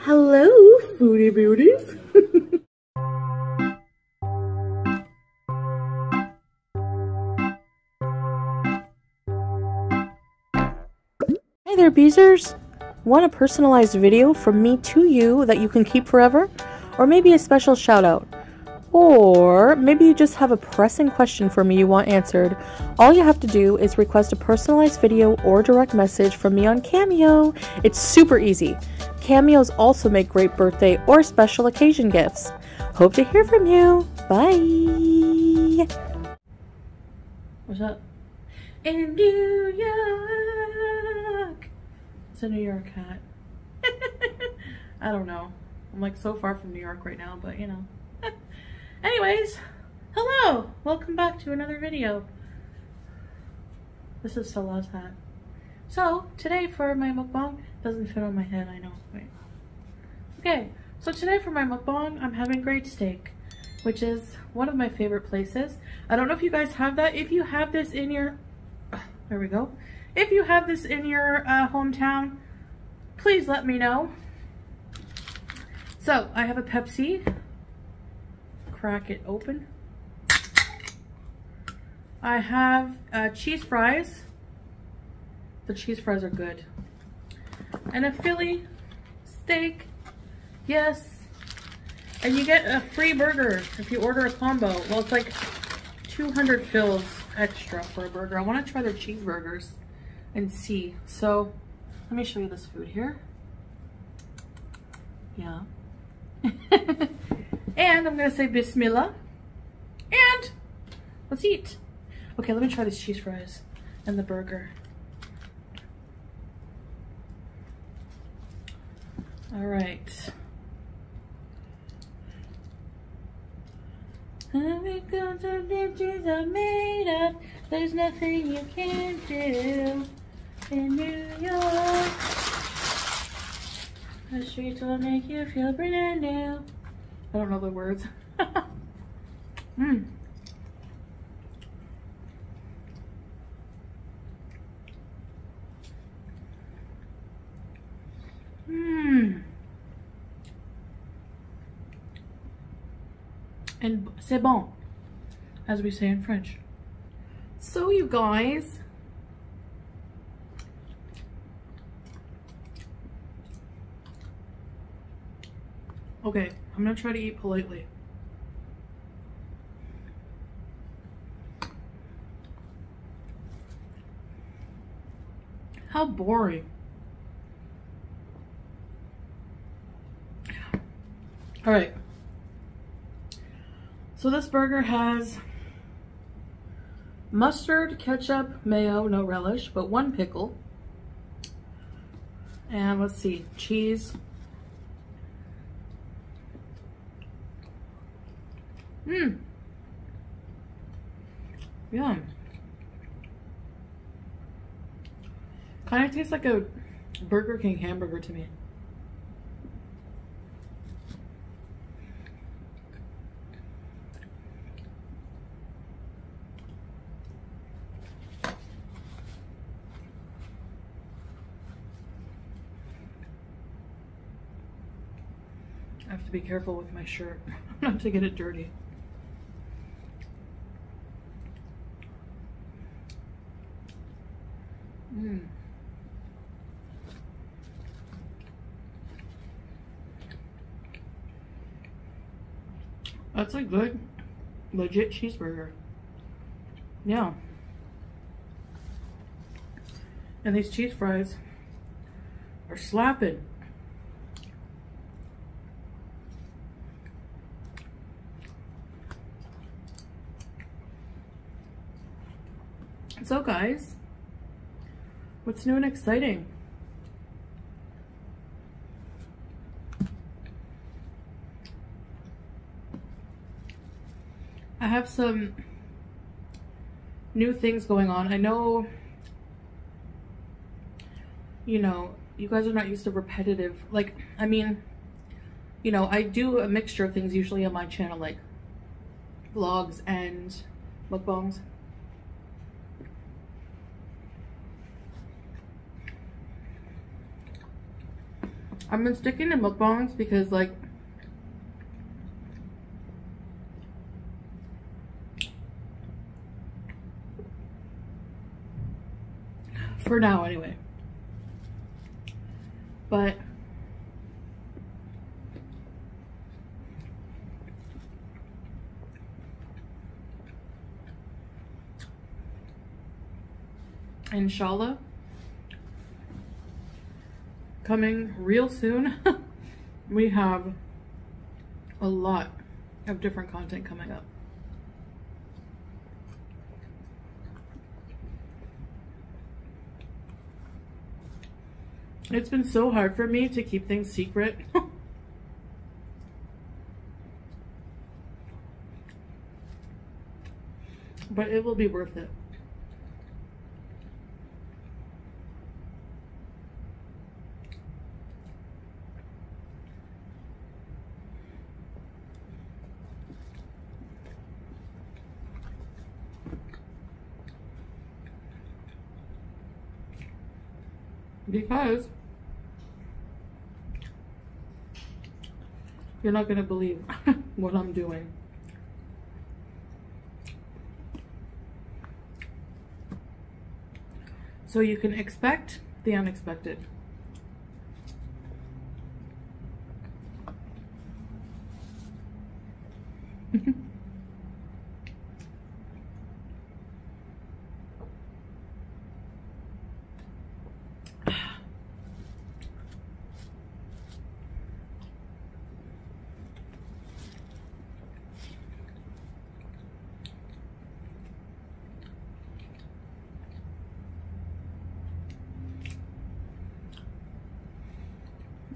Hello, Foodie Beauties. Hey there, Beezers. Want a personalized video from me to you that you can keep forever? Or maybe a special shout out? Or maybe you just have a pressing question for me you want answered. All you have to do is request a personalized video or direct message from me on Cameo. It's super easy. Cameos also make great birthday or special occasion gifts. Hope to hear from you. Bye. What's up? In New York. It's a New York hat. I don't know. I'm like so far from New York right now, but you know. Anyways, hello! Welcome back to another video. This is Salah's hat. So, today for my mukbang, doesn't fit on my head, I know. Wait. Okay, so today for my mukbang, I'm having Great Steak, which is one of my favorite places. I don't know if you guys have that. If you have this in your... there we go. If you have this in your hometown, please let me know. So, I have a Pepsi. Crack it open. I have cheese fries. The cheese fries are good. And a Philly steak. Yes. And you get a free burger if you order a combo. Well, it's like 200 fills extra for a burger. I want to try their cheeseburgers and see. So let me show you this food here. Yeah. And I'm gonna say Bismillah, and let's eat. Okay, let me try these cheese fries and the burger. All right. Because of ditches are made up, there's nothing you can't do in New York. The streets will make you feel brand new. I don't know the words. And c'est bon, as we say in French. So you guys, okay, I'm gonna try to eat politely. How boring. All right. So this burger has mustard, ketchup, mayo, no relish, but one pickle. And let's see, cheese. Yum. Kind of tastes like a Burger King hamburger to me. I have to be careful with my shirt not to get it dirty. That's a good, legit cheeseburger. Yeah. And these cheese fries are slapping. So guys, what's new and exciting? I have some new things going on. I know, you know, you guys are not used to repetitive, like, I mean, you know, I do a mixture of things usually on my channel, like vlogs and mukbangs. I've been sticking to mukbangs because, like, for now anyway. But inshallah, coming real soon, we have a lot of different content coming up. It's been so hard for me to keep things secret. But it will be worth it. Because you're not gonna believe what I'm doing. So you can expect the unexpected.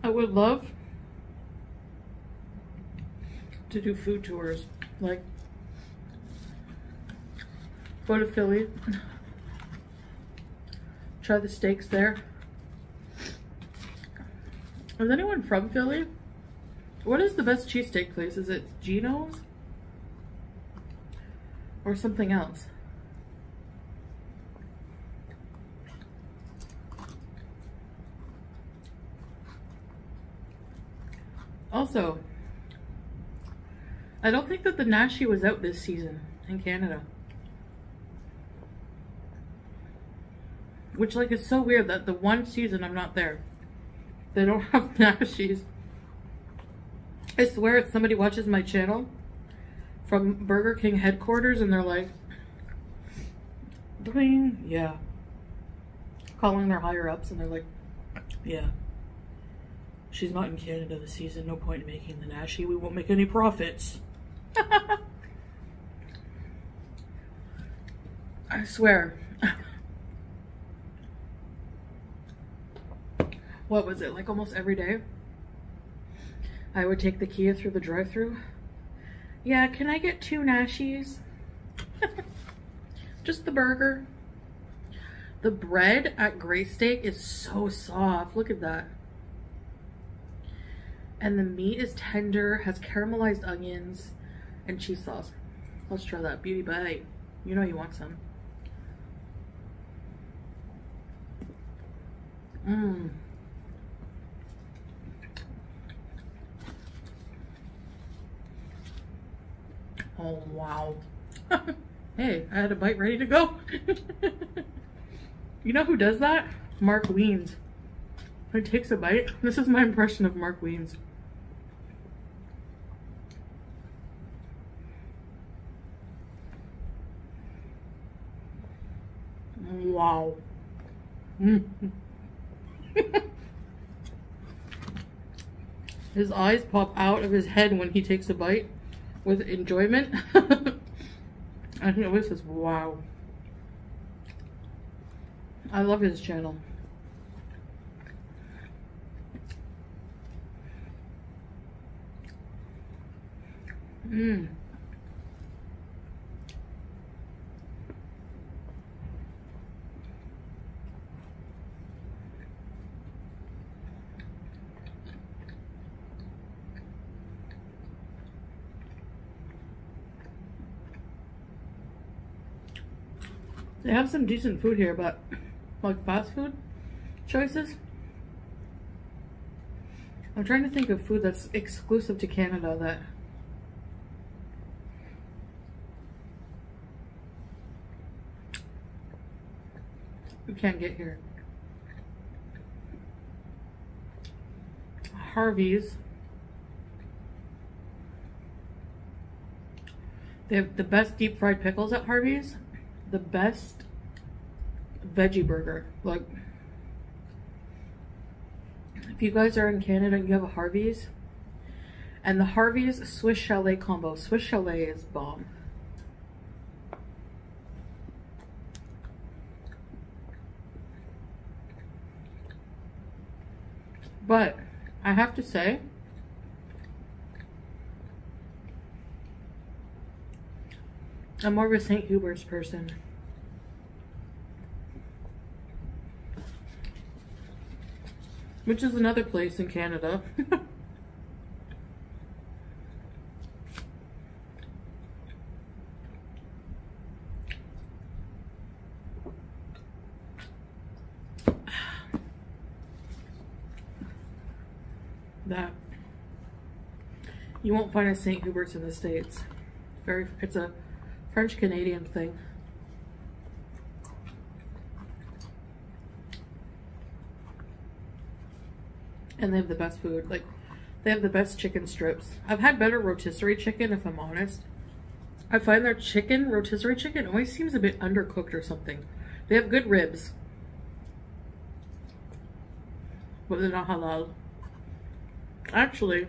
I would love to do food tours, like go to Philly, try the steaks there. Is anyone from Philly? What is the best cheesesteak place? Is it Gino's or something else? Also, I don't think that the Nashi was out this season in Canada. Which, like, is so weird that the one season I'm not there, they don't have Nashis. I swear if somebody watches my channel from Burger King headquarters and they're like, "Doing, yeah." Calling their higher ups and they're like, "Yeah. She's not in Canada this season. No point in making the Nashi. We won't make any profits." I swear. What was it? Like almost every day, I would take the Kia through the drive-thru. "Yeah, can I get 2 Nashis?" Just the burger. The bread at Great Steak is so soft. Look at that. And the meat is tender, has caramelized onions and cheese sauce. Let's try that beauty bite. You know you want some. Mmm. Oh, wow. Hey, I had a bite ready to go. You know who does that? Mark Wiens. He takes a bite. This is my impression of Mark Wiens. Wow. His eyes pop out of his head when he takes a bite with enjoyment. And he always says, "Wow." I love his channel. Mmm. They have some decent food here, but like fast food choices, I'm trying to think of food that's exclusive to Canada that you can't get here. Harvey's. They have the best deep fried pickles at Harvey's. The best veggie burger. Like, if you guys are in Canada and you have a Harvey's, and the Harvey's Swiss Chalet combo. Swiss Chalet is bomb. But I have to say, I'm more of a Saint Hubert's person. Which is another place in Canada. That you won't find a Saint Hubert's in the States. It's a French Canadian thing. And they have the best food. Like, they have the best chicken strips. I've had better rotisserie chicken, if I'm honest. I find their chicken, rotisserie chicken, always seems a bit undercooked or something. They have good ribs, but they're not halal. Actually,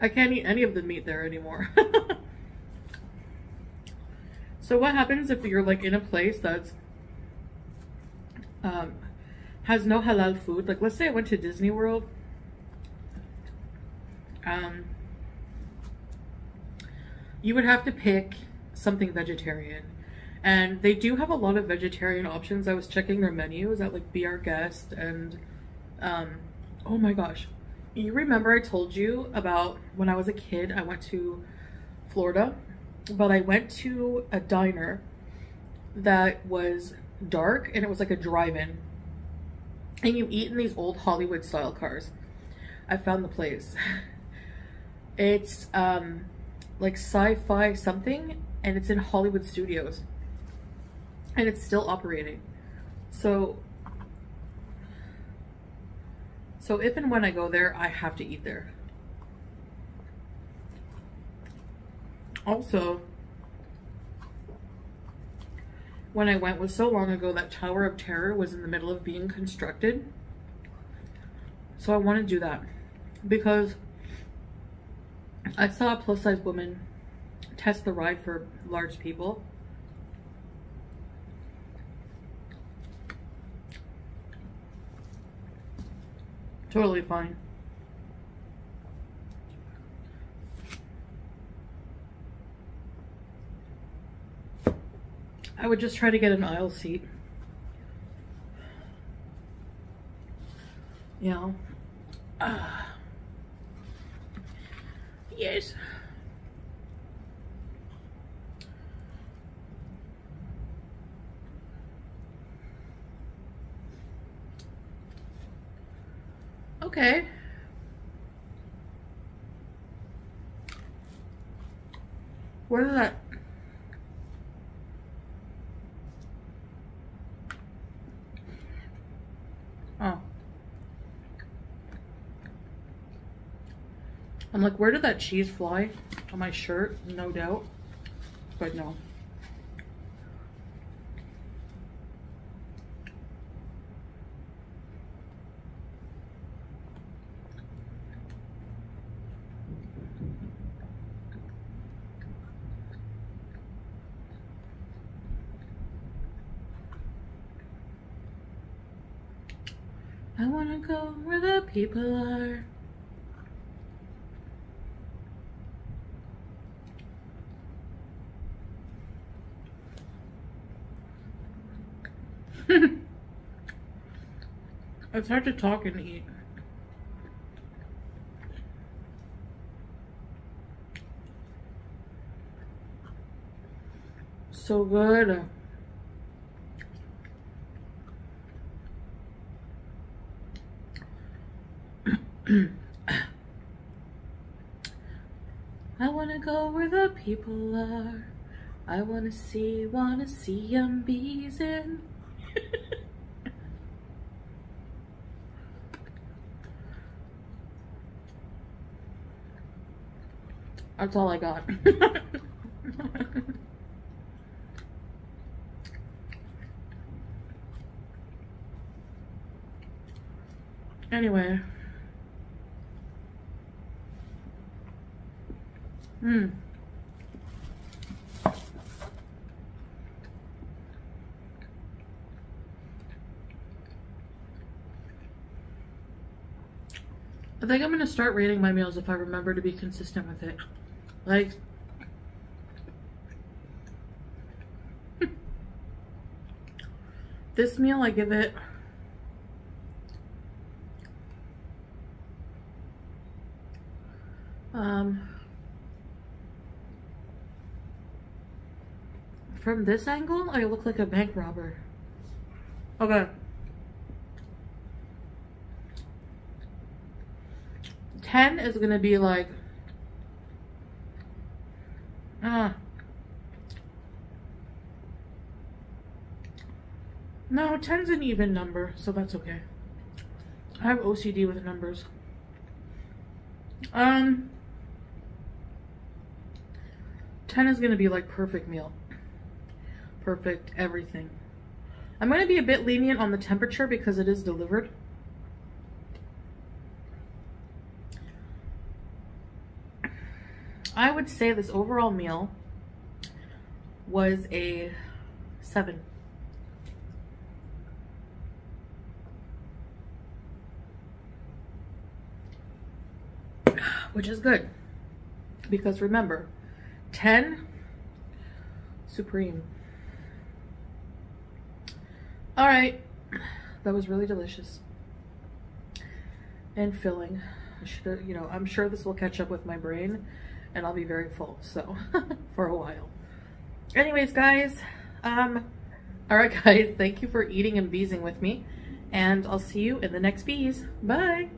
I can't eat any of the meat there anymore. So what happens if you're like in a place that's has no halal food? Like, let's say I went to Disney World. You would have to pick something vegetarian, and they do have a lot of vegetarian options. I was checking their menus at like Be Our Guest and oh my gosh, you remember I told you about when I was a kid I went to Florida. But I went to a diner that was dark, and it was like a drive-in, and you eat in these old Hollywood style cars. I found the place. It's like sci-fi something, and it's in Hollywood Studios, and it's still operating. So if and when I go there, I have to eat there. Also, when I went was so long ago that Tower of Terror was in the middle of being constructed. So I want to do that because I saw a plus-size woman test the ride for large people. Totally fine. I would just try to get an aisle seat. You know? Yes. Okay. What is that? I'm like, where did that cheese fly? On my shirt, no doubt, but no. I wanna go where the people are. It's hard to talk and eat. So good. I wanna go where the people are. I wanna see them bees in. That's all I got. Anyway. I think I'm gonna start rating my meals if I remember to be consistent with it. Like, this meal I give it . From this angle, I look like a bank robber. Okay. 10 is gonna be like, no, 10's an even number, so that's okay. I have OCD with numbers. Um, 10 is gonna be like perfect meal. Perfect everything. I'm going to be a bit lenient on the temperature because it is delivered. I would say this overall meal was a 7. Which is good. Because remember, 10, supreme. All right, that was really delicious and filling. I should, you know, I'm sure this will catch up with my brain and I'll be very full, so for a while. Anyways, guys, all right, guys, thank you for eating and beesing with me, and I'll see you in the next bees. Bye.